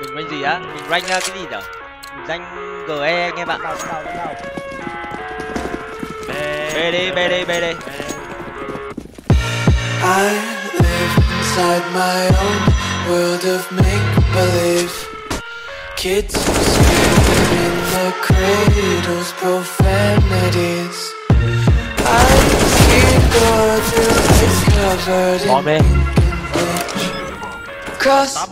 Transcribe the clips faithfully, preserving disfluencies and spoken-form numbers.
Mình rank gì á? Mình rank cái gì nhở? Mình rank giê e anh em ạ. B đi, B đi, B đi. I live inside my own world of make-believe. Kids screaming in the cradles, profanities. I see God through ice covered in ink. Cross out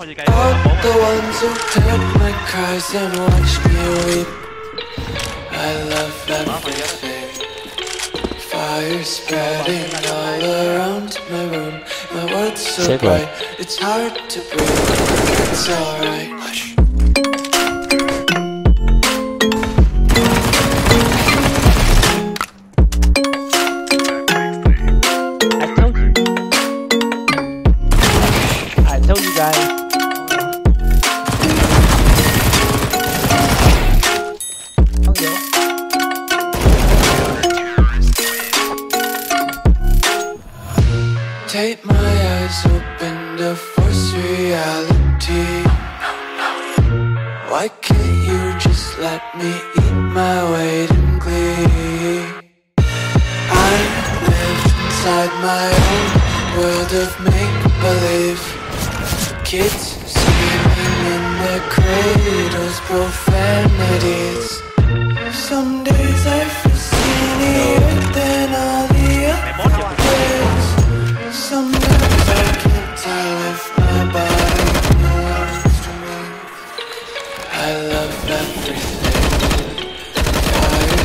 the ones who heard my cries and watched me weep. I love everything. Fire spreading all around my room. My world's so bright, it's hard to breathe. It's alright. Take my eyes open to force reality. Why can't you just let me eat my weight in glee? I live inside my own world of make-believe. Kids screaming in their cradles, profanities. Some days I feel skinnier than all the other days. Sometimes I can't tell if my body belongs to me. I love everything. Fire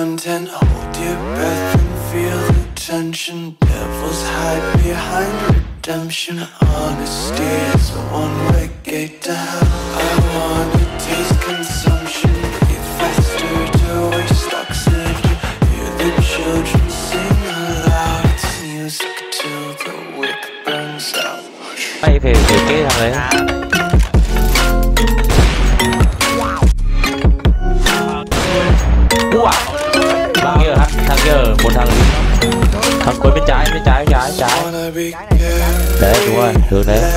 Content, hold your breath and feel the tension. Devils hide behind redemption. Honesty is a one-way gate to hell. I wanna taste consumption, get faster to waste oxygen. Hear the children sing aloud. It's music till the wick burns out. Hey, hey, hey, hey, hey. Một thằng thằng cuối bên trái bên trái bên trái bên trái đấy, đúng rồi, được đấy,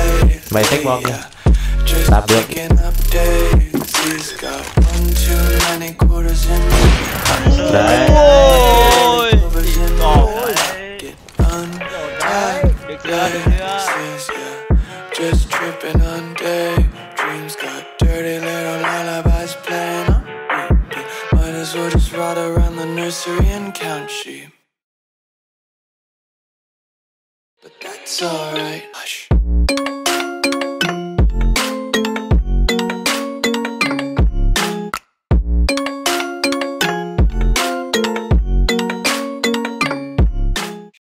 mày thích bom nha, làm được. Đấy ôi được chưa, được chưa. We'll just ride around the nursery and count sheep. But that's alright.